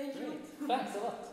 Thank you. Thanks a lot.